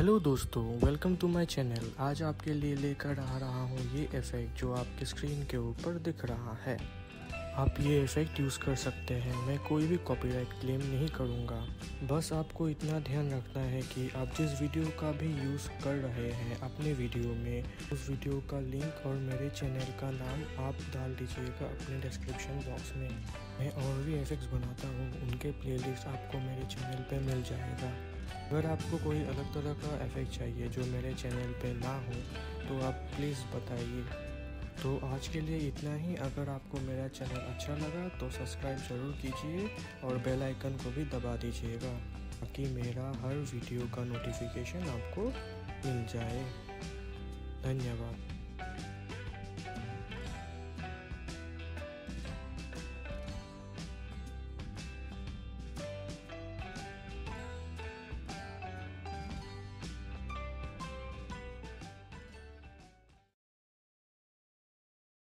Hello दोस्तों, welcome to my channel. आज आपके लिए लेकर आ रहा हूँ ये इफ़ेक्ट जो आपके स्क्रीन के ऊपर दिख रहा है। आप ये इफ़ेक्ट यूज़ कर सकते हैं। मैं कोई भी कॉपीराइट क्लेम नहीं करूँगा। बस आपको इतना ध्यान रखना है कि आप जिस वीडियो का भी यूज़ कर रहे हैं अपने वीडियो में, उस वीडियो का लिंक और मेरे चैनल का नाम आप डाल दीजिएगा अपने डिस्क्रिप्शन बॉक्स में। मैं और भी इफ़ेक्ट्स बनाता हूँ, उनके प्लेलिस्ट आपको मेरे चैनल पर मिल जाएगा। अगर आपको कोई अलग तरह का इफेक्ट चाहिए जो मेरे चैनल पे ना हो तो आप प्लीज़ बताइए। तो आज के लिए इतना ही। अगर आपको मेरा चैनल अच्छा लगा तो सब्सक्राइब ज़रूर कीजिए और बेल आइकन को भी दबा दीजिएगा ताकि मेरा हर वीडियो का नोटिफिकेशन आपको मिल जाए। धन्यवाद।